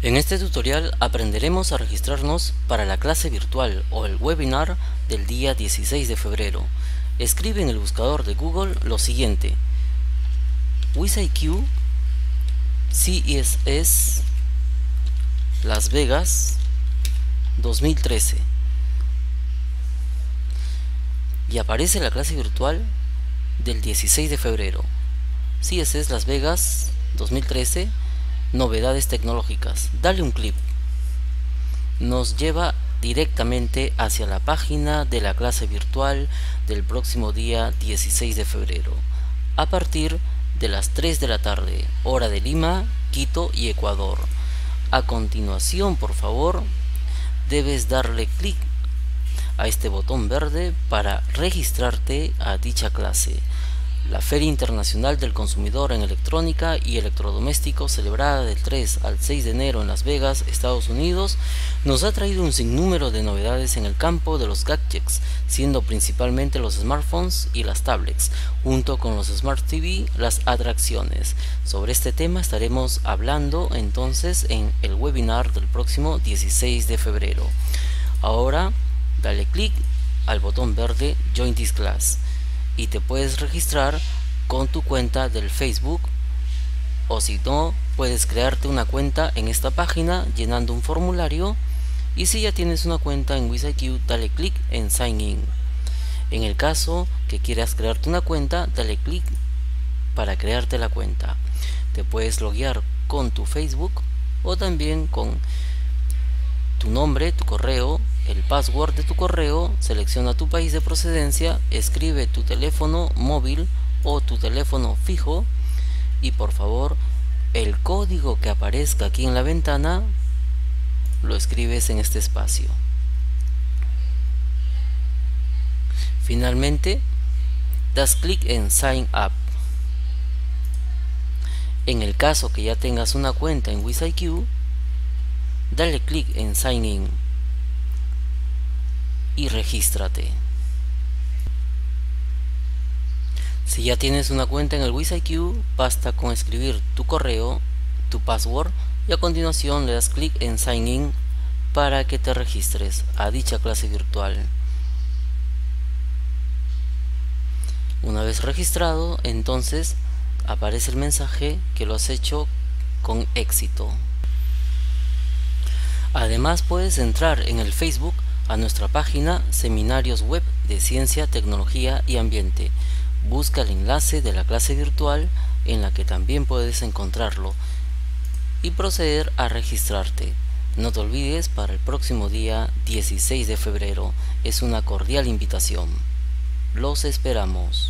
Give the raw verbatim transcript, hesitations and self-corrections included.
En este tutorial aprenderemos a registrarnos para la clase virtual o el webinar del día dieciséis de febrero. Escribe en el buscador de Google lo siguiente: WizIQ C E S Las Vegas dos mil trece, y aparece la clase virtual del dieciséis de febrero. C E S Las Vegas dos mil trece, novedades tecnológicas. Dale un clic. Nos lleva directamente hacia la página de la clase virtual del próximo día dieciséis de febrero a partir de las tres de la tarde, hora de Lima, Quito y Ecuador. A continuación, por favor, debes darle clic a este botón verde para registrarte a dicha clase. La Feria Internacional del Consumidor en Electrónica y Electrodomésticos, celebrada del tres al seis de enero en Las Vegas, Estados Unidos, nos ha traído un sinnúmero de novedades en el campo de los gadgets, siendo principalmente los smartphones y las tablets, junto con los Smart T V, las atracciones. Sobre este tema estaremos hablando entonces en el webinar del próximo dieciséis de febrero. Ahora, dale clic al botón verde Join this class y te puedes registrar con tu cuenta del Facebook, o si no, puedes crearte una cuenta en esta página llenando un formulario. Y si ya tienes una cuenta en WizIQ, dale clic en Sign In. En el caso que quieras crearte una cuenta, dale clic para crearte la cuenta. Te puedes loguear con tu Facebook o también con tu nombre, tu correo, el password de tu correo. Selecciona tu país de procedencia, escribe tu teléfono móvil o tu teléfono fijo y, por favor, el código que aparezca aquí en la ventana lo escribes en este espacio. Finalmente, das clic en Sign Up. En el caso que ya tengas una cuenta en WizIQ, dale clic en Sign In y regístrate. Si ya tienes una cuenta en el WizIQ, basta con escribir tu correo, tu password, y a continuación le das clic en Sign In para que te registres a dicha clase virtual. Una vez registrado, entonces aparece el mensaje que lo has hecho con éxito. Además, puedes entrar en el Facebook a nuestra página Seminarios Web de Ciencia, Tecnología y Ambiente. Busca el enlace de la clase virtual, en la que también puedes encontrarlo, y proceder a registrarte. No te olvides, para el próximo día dieciséis de febrero. Es una cordial invitación. Los esperamos.